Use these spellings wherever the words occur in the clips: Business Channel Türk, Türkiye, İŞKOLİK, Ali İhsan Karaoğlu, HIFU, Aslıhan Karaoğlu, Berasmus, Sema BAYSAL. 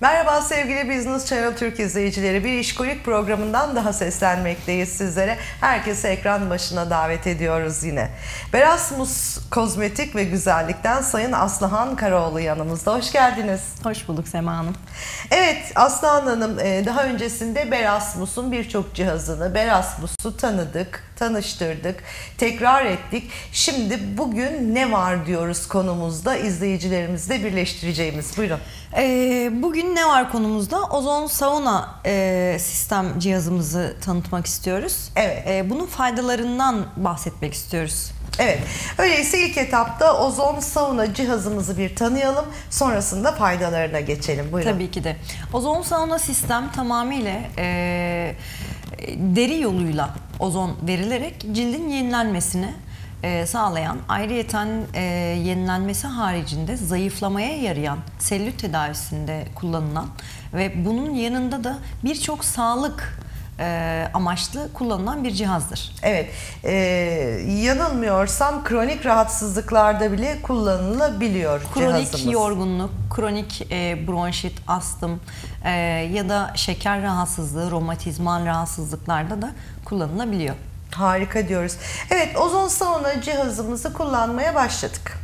Merhaba sevgili Business Channel Türk izleyicileri. Bir işkolik programından daha seslenmekteyiz sizlere. Herkesi ekran başına davet ediyoruz yine. Berasmus Kozmetik ve Güzellik'ten Sayın Aslıhan Karaoğlu yanımızda. Hoş geldiniz. Hoş bulduk Sema Hanım. Evet Aslıhan Hanım, daha öncesinde Berasmus'un birçok cihazını, Berasmus'u tanıdık, tanıştırdık, tekrar ettik. Şimdi bugün ne var diyoruz konumuzda, izleyicilerimizle birleştireceğimiz. Buyurun. Bugün ne var konumuzda? Ozon sauna sistem cihazımızı tanıtmak istiyoruz. Evet. Bunun faydalarından bahsetmek istiyoruz. Evet. Öyleyse ilk etapta ozon sauna cihazımızı bir tanıyalım. Sonrasında faydalarına geçelim. Buyurun. Tabii ki de. Ozon sauna sistem tamamıyla deri yoluyla ozon verilerek cildin yenilenmesini sağlayan, ayrıyeten yenilenmesi haricinde zayıflamaya yarayan, selülit tedavisinde kullanılan ve bunun yanında da birçok sağlık amaçlı kullanılan bir cihazdır. Evet, yanılmıyorsam kronik rahatsızlıklarda bile kullanılabiliyor cihazımız. Kronik yorgunluk, kronik bronşit, astım ya da şeker rahatsızlığı, romatizmal rahatsızlıklarda da kullanılabiliyor. Harika diyoruz. Evet, ozon sauna cihazımızı kullanmaya başladık.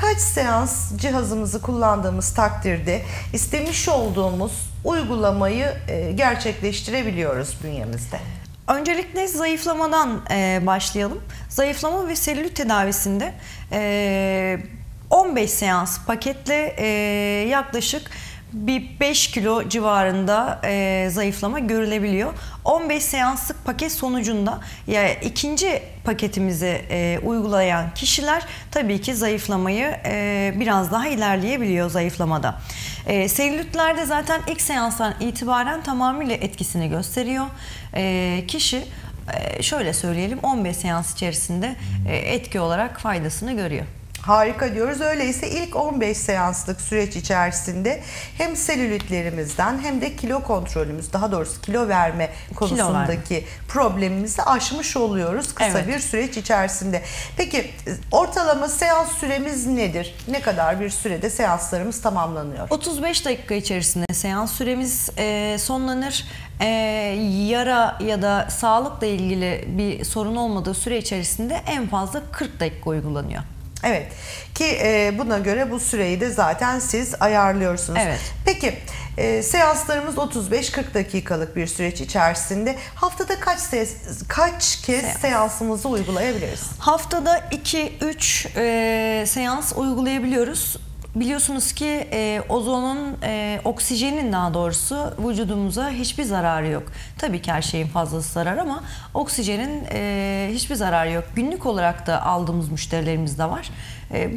Kaç seans cihazımızı kullandığımız takdirde istemiş olduğumuz uygulamayı gerçekleştirebiliyoruz bünyemizde? Öncelikle zayıflamadan başlayalım. Zayıflama ve selülit tedavisinde 15 seans paketle yaklaşık bir 5 kilo civarında zayıflama görülebiliyor. 15 seanslık paket sonucunda ikinci paketimizi uygulayan kişiler tabii ki zayıflamayı biraz daha ilerleyebiliyor zayıflamada. Selülitlerde zaten ilk seanstan itibaren tamamıyla etkisini gösteriyor. Kişi şöyle söyleyelim 15 seans içerisinde etki olarak faydasını görüyor. Harika diyoruz. Öyleyse ilk 15 seanslık süreç içerisinde hem selülitlerimizden hem de kilo kontrolümüz, daha doğrusu kilo verme konusundaki problemimizi aşmış oluyoruz kısa bir süreç içerisinde. Peki ortalama seans süremiz nedir? Ne kadar bir sürede seanslarımız tamamlanıyor? 35 dakika içerisinde seans süremiz sonlanır. Yara ya da sağlıkla ilgili bir sorun olmadığı süre içerisinde en fazla 40 dakika uygulanıyor. Evet ki buna göre bu süreyi de zaten siz ayarlıyorsunuz. Evet. Peki seanslarımız 35-40 dakikalık bir süreç içerisinde haftada kaç kez seansımızı uygulayabiliriz? Haftada 2-3 seans uygulayabiliyoruz. Biliyorsunuz ki ozonun, oksijenin daha doğrusu vücudumuza hiçbir zararı yok. Tabii ki her şeyin fazlası zarar ama oksijenin hiçbir zararı yok. Günlük olarak da aldığımız müşterilerimiz de var.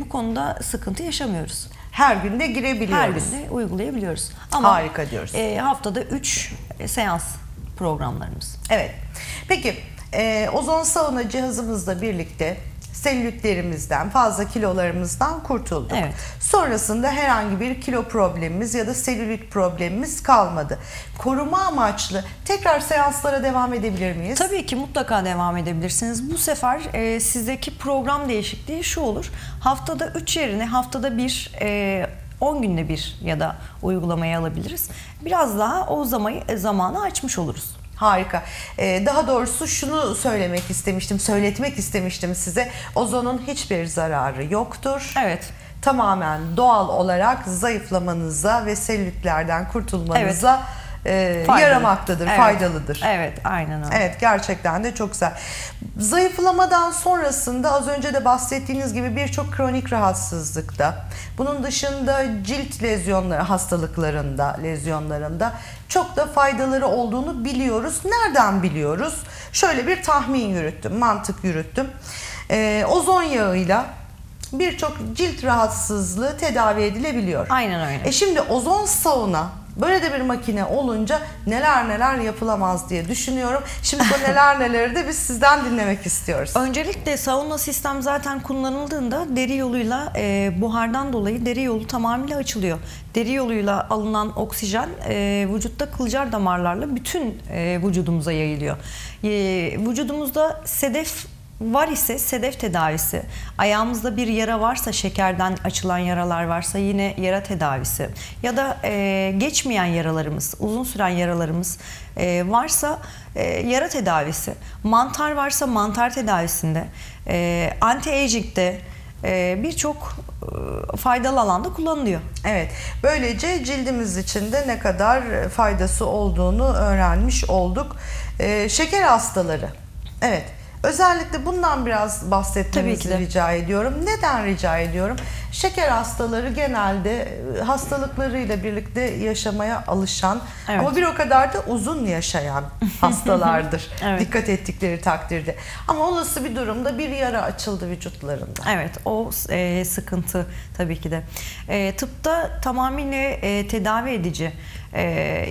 Bu konuda sıkıntı yaşamıyoruz. Her gün de girebiliyoruz. Her gün de uygulayabiliyoruz. Ama harika diyoruz. Haftada 3 seans programlarımız. Evet. Peki ozon sauna cihazımızla birlikte selülitlerimizden, fazla kilolarımızdan kurtulduk. Evet. Sonrasında herhangi bir kilo problemimiz ya da selülit problemimiz kalmadı. Koruma amaçlı tekrar seanslara devam edebilir miyiz? Tabii ki mutlaka devam edebilirsiniz. Bu sefer sizdeki program değişikliği şu olur. Haftada 3 yerine haftada 1, 10 günde bir ya da uygulamaya alabiliriz. Biraz daha o zamanı açmış oluruz. Harika. Daha doğrusu şunu söylemek istemiştim, söyletmek istemiştim size. Ozonun hiçbir zararı yoktur. Evet. Tamamen doğal olarak zayıflamanıza ve selülitlerden kurtulmanıza yaramaktadır, faydalıdır. Evet, aynen öyle. Evet, gerçekten de çok güzel. Zayıflamadan sonrasında az önce de bahsettiğiniz gibi birçok kronik rahatsızlıkta, bunun dışında cilt lezyonları, hastalıklarında, lezyonlarında çok da faydaları olduğunu biliyoruz. Nereden biliyoruz? Şöyle bir tahmin yürüttüm, mantık yürüttüm. Ozon yağıyla birçok cilt rahatsızlığı tedavi edilebiliyor. Aynen öyle. Şimdi ozon sauna, böyle de bir makine olunca neler neler yapılamaz diye düşünüyorum. Şimdi bu neler neleri de biz sizden dinlemek istiyoruz. Öncelikle sauna sistem zaten kullanıldığında deri yoluyla buhardan dolayı deri yolu tamamıyla açılıyor. Deri yoluyla alınan oksijen vücutta kılcal damarlarla bütün vücudumuza yayılıyor. Vücudumuzda sedef var ise sedef tedavisi, ayağımızda bir yara varsa, şekerden açılan yaralar varsa yine yara tedavisi ya da geçmeyen yaralarımız, uzun süren yaralarımız varsa yara tedavisi, mantar varsa mantar tedavisinde, anti-aging'de birçok faydalı alanda kullanılıyor. Evet, böylece cildimiz için de ne kadar faydası olduğunu öğrenmiş olduk. Şeker hastaları, evet. Özellikle bundan biraz bahsetmenizi rica ediyorum. Neden rica ediyorum? Şeker hastaları genelde hastalıklarıyla birlikte yaşamaya alışan, evet, ama bir o kadar da uzun yaşayan hastalardır. Evet. Dikkat ettikleri takdirde. Ama olası bir durumda bir yara açıldı vücutlarında. Evet, o sıkıntı tabii ki de. Tıpta tamamıyla tedavi edici,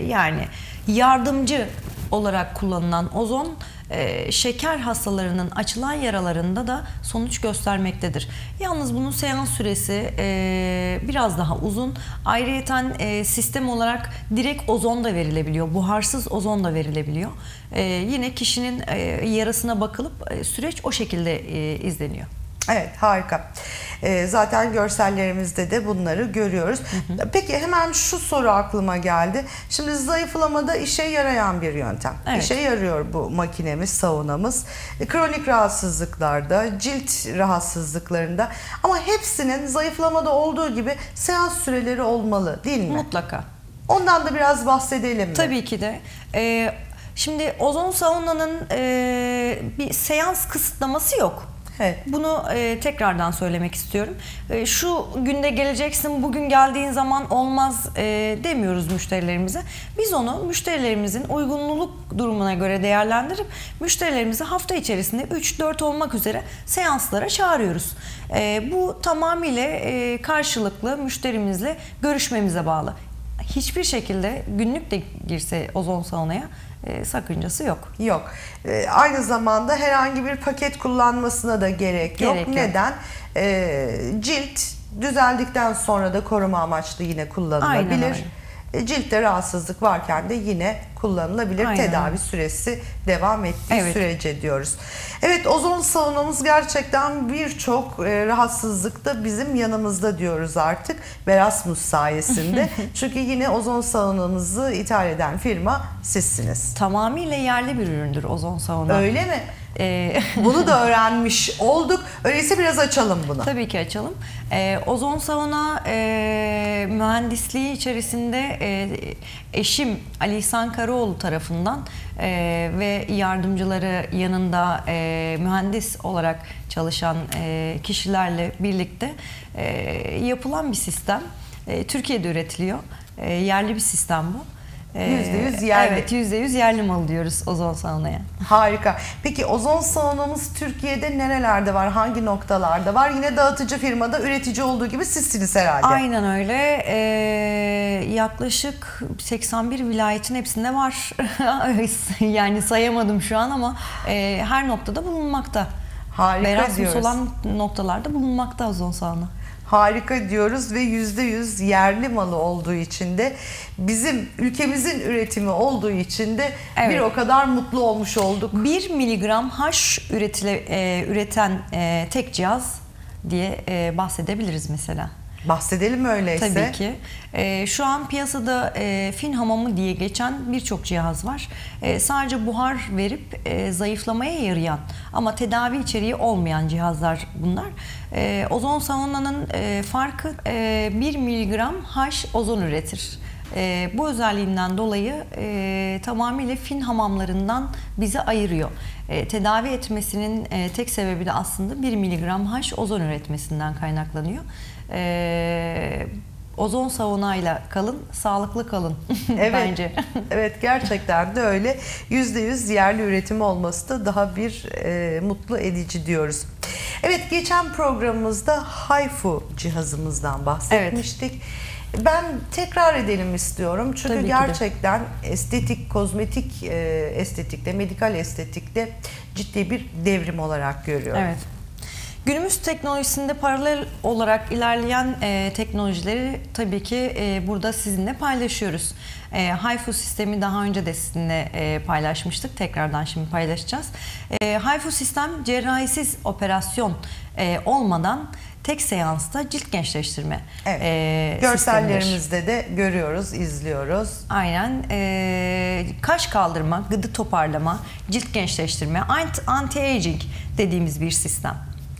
yani yardımcı olarak kullanılan ozon, şeker hastalarının açılan yaralarında da sonuç göstermektedir. Yalnız bunun seans süresi biraz daha uzun. Ayrıyeten sistem olarak direkt ozon da verilebiliyor. Buharsız ozon da verilebiliyor. Yine kişinin yarasına bakılıp süreç o şekilde izleniyor. Evet, harika. Zaten görsellerimizde de bunları görüyoruz. Hı hı. Peki hemen şu soru aklıma geldi. Şimdi zayıflamada işe yarayan bir yöntem. Evet. İşe yarıyor bu makinemiz, saunamız. Kronik rahatsızlıklarda, cilt rahatsızlıklarında, ama hepsinin zayıflamada olduğu gibi seans süreleri olmalı değil mi? Mutlaka. Ondan da biraz bahsedelim mi? Tabii ki de. Şimdi ozon saunanın bir seans kısıtlaması yok. Evet. Bunu tekrardan söylemek istiyorum. Şu günde geleceksin, bugün geldiğin zaman olmaz demiyoruz müşterilerimize. Biz onu müşterilerimizin uygunluluk durumuna göre değerlendirip müşterilerimizi hafta içerisinde 3-4 olmak üzere seanslara çağırıyoruz. Bu tamamıyla karşılıklı müşterimizle görüşmemize bağlı. Hiçbir şekilde günlük de girse ozon saunaya sakıncası yok. Yok. Aynı zamanda herhangi bir paket kullanmasına da gerek yok. Neden? Cilt düzeldikten sonra da koruma amaçlı yine kullanılabilir. Aynen, aynen. Ciltte rahatsızlık varken de yine kullanılabilir. Aynen. Tedavi süresi devam ettiği, evet, sürece diyoruz. Evet, ozon saunamız gerçekten birçok rahatsızlıkta bizim yanımızda diyoruz artık. Berasmus sayesinde. Çünkü yine ozon saunamızı ithal eden firma sizsiniz. Tamamıyla yerli bir üründür ozon sauna. Öyle mi? Bunu da öğrenmiş olduk. Öyleyse biraz açalım bunu. Tabii ki açalım. Ozon sauna mühendisliği içerisinde eşim Ali İhsan Karaoğlu tarafından ve yardımcıları yanında mühendis olarak çalışan kişilerle birlikte yapılan bir sistem. Türkiye'de üretiliyor. Yerli bir sistem bu. %100 yerli. Evet, %100 yerli malı diyoruz ozon saunaya. Harika. Peki ozon saunamız Türkiye'de nerelerde var? Hangi noktalarda var? Yine dağıtıcı firmada üretici olduğu gibi sizsiniz herhalde. Aynen öyle. Yaklaşık 81 vilayetin hepsinde var. Yani sayamadım şu an ama her noktada bulunmakta. Harika diyoruz. Berasmus olan noktalarda bulunmakta ozon sauna. Harika diyoruz ve %100 yerli malı olduğu için de, bizim ülkemizin üretimi olduğu için de, evet, bir o kadar mutlu olmuş olduk. 1 miligram haş üreten tek cihaz diye bahsedebiliriz mesela. Bahsedelim öyleyse. Tabii ki. Şu an piyasada fin hamamı diye geçen birçok cihaz var. Sadece buhar verip zayıflamaya yarayan ama tedavi içeriği olmayan cihazlar bunlar. Ozon saunanın farkı 1 miligram H ozon üretir. Bu özelliğinden dolayı tamamıyla fin hamamlarından bizi ayırıyor. Tedavi etmesinin tek sebebi de aslında 1 miligram H ozon üretmesinden kaynaklanıyor. Ozon saunayla kalın, sağlıklı kalın. Evet, bence. Evet, gerçekten de öyle. %100 yerli üretimi olması da daha bir mutlu edici diyoruz. Evet, geçen programımızda HIFU cihazımızdan bahsetmiştik. Evet. Ben tekrar edelim istiyorum çünkü tabii gerçekten estetik, kozmetik estetikte, medikal estetikte ciddi bir devrim olarak görüyorum. Evet. Günümüz teknolojisinde paralel olarak ilerleyen teknolojileri tabii ki burada sizinle paylaşıyoruz. HIFU sistemi daha önce de sizinle paylaşmıştık. Tekrardan şimdi paylaşacağız. HIFU sistem cerrahisiz operasyon olmadan tek seansta cilt gençleştirme. Evet. Görsellerimizde sistemidir. De görüyoruz, izliyoruz. Aynen. Kaş kaldırma, gıdı toparlama, cilt gençleştirme, anti-aging dediğimiz bir sistem.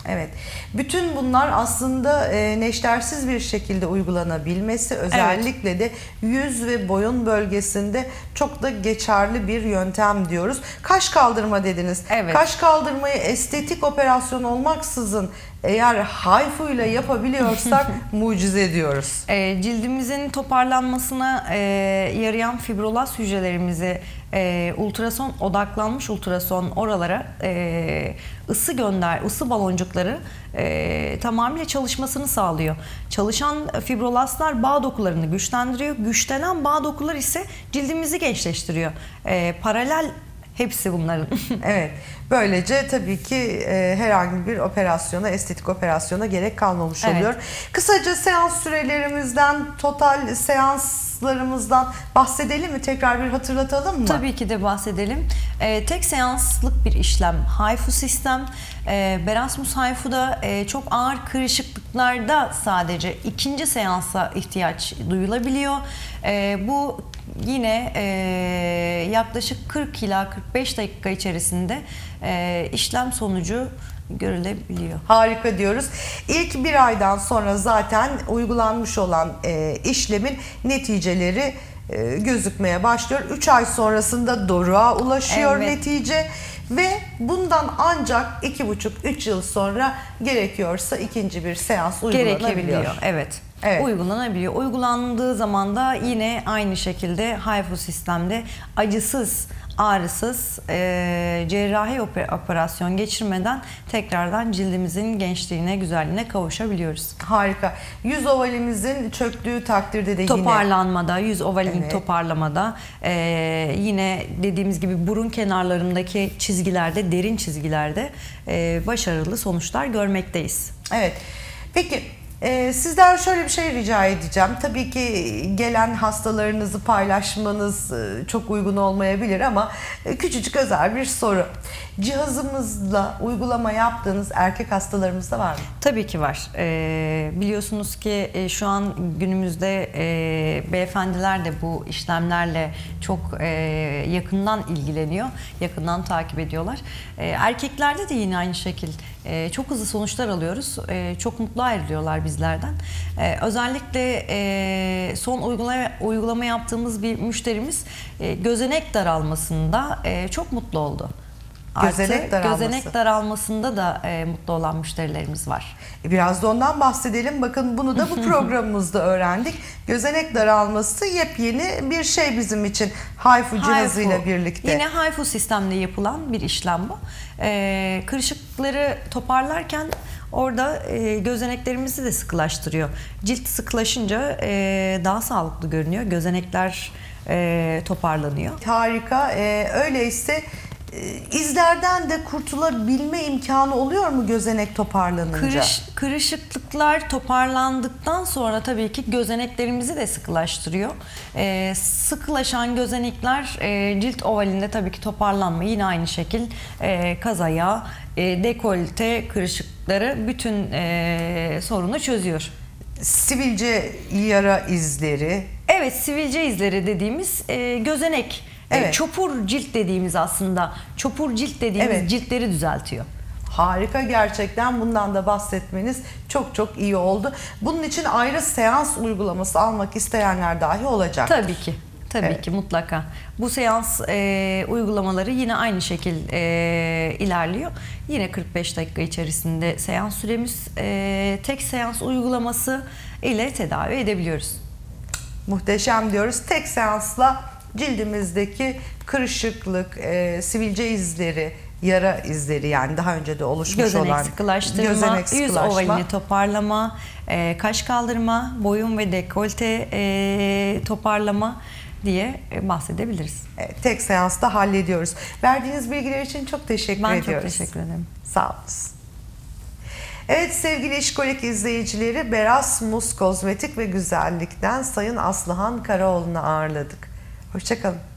Evet. Bütün bunlar aslında neştersiz bir şekilde uygulanabilmesi, özellikle evet, de yüz ve boyun bölgesinde çok da geçerli bir yöntem diyoruz. Kaş kaldırma dediniz. Evet. Kaş kaldırmayı estetik operasyon olmaksızın eğer HIFU ile yapabiliyorsak mucize diyoruz. Cildimizin toparlanmasına yarayan fibrolaz hücrelerimizi ultrason odaklanmış oralara ısı baloncukları tamamıyla çalışmasını sağlıyor. Çalışan fibrolazlar bağ dokularını güçlendiriyor. Güçlenen bağ dokular ise cildimizi gençleştiriyor. Paralel hepsi bunların. Evet. Böylece tabii ki herhangi bir operasyona, estetik operasyona gerek kalmamış oluyor. Evet. Kısaca seans sürelerimizden, total seanslarımızdan bahsedelim mi? Tekrar bir hatırlatalım mı? Tabii ki de bahsedelim. Tek seanslık bir işlem HIFU sistem. Berasmus HIFU'da çok ağır kırışıklıklarda sadece ikinci seansa ihtiyaç duyulabiliyor. Bu yine yaklaşık 40 ila 45 dakika içerisinde işlem sonucu görülebiliyor. Harika diyoruz. İlk bir aydan sonra zaten uygulanmış olan işlemin neticeleri gözükmeye başlıyor. 3 ay sonrasında doruğa ulaşıyor, evet, netice. Ve bundan ancak 2,5-3 yıl sonra gerekiyorsa ikinci bir seans uygulanabiliyor. Evet. Evet. Uygulanabiliyor. Uygulandığı zaman da yine aynı şekilde HIFU sistemde acısız, ağrısız, cerrahi operasyon geçirmeden tekrardan cildimizin gençliğine, güzelliğine kavuşabiliyoruz. Harika. Yüz ovalimizin çöktüğü takdirde de toparlanmada, yine... yüz ovalinin, evet, toparlamada, yine dediğimiz gibi burun kenarlarındaki çizgilerde, derin çizgilerde başarılı sonuçlar görmekteyiz. Evet. Peki, sizden şöyle bir şey rica edeceğim. Tabii ki gelen hastalarınızı paylaşmanız çok uygun olmayabilir ama küçücük özel bir soru. Cihazımızla uygulama yaptığınız erkek hastalarımız da var mı? Tabii ki var. Biliyorsunuz ki şu an günümüzde beyefendiler de bu işlemlerle çok yakından ilgileniyor. Yakından takip ediyorlar. Erkeklerde de yine aynı şekil çok hızlı sonuçlar alıyoruz. Çok mutlu ayrılıyorlar bizlerden. Özellikle son uygulama yaptığımız bir müşterimiz gözenek daralmasında çok mutlu oldu. Gözenek daralmasında da mutlu olan müşterilerimiz var. Biraz da ondan bahsedelim. Bakın bunu da bu programımızda öğrendik. Gözenek daralması yepyeni bir şey bizim için. HIFU cihazıyla birlikte. Yine HIFU sistemle yapılan bir işlem bu. Kırışıkları toparlarken orada gözeneklerimizi de sıkılaştırıyor. Cilt sıkılaşınca daha sağlıklı görünüyor. Gözenekler toparlanıyor. Harika. Öyleyse izlerden de kurtulabilme imkanı oluyor mu gözenek toparlanınca? Kırışıklıklar toparlandıktan sonra tabii ki gözeneklerimizi de sıkılaştırıyor. Sıkılaşan gözenekler cilt ovalinde tabii ki toparlanma. Yine aynı şekil kaz ayağı, dekolte kırışıkları bütün sorunu çözüyor. Sivilce yara izleri. Evet, sivilce izleri dediğimiz gözenek. Evet. Çopur cilt dediğimiz aslında evet, ciltleri düzeltiyor. Harika, gerçekten bundan da bahsetmeniz çok çok iyi oldu. Bunun için ayrı seans uygulaması almak isteyenler dahi olacak. Tabii ki. Tabii, evet, ki mutlaka. Bu seans uygulamaları yine aynı şekil ilerliyor. Yine 45 dakika içerisinde seans süremiz, tek seans uygulaması ile tedavi edebiliyoruz. Muhteşem diyoruz. Tek seansla cildimizdeki kırışıklık, sivilce izleri, yara izleri, yani daha önce de oluşmuş olan gözenek sıkılaştırma, yüz ovalini toparlama, kaş kaldırma, boyun ve dekolte toparlama diye bahsedebiliriz. Tek seansta hallediyoruz. Verdiğiniz bilgiler için çok teşekkür ediyoruz. Ben çok teşekkür ederim. Sağ olun. Evet sevgili İşkolik izleyicileri, Berasmus Kozmetik ve Güzellik'ten Sayın Aslıhan Karaoğlu'nu ağırladık. Hoşçakalın.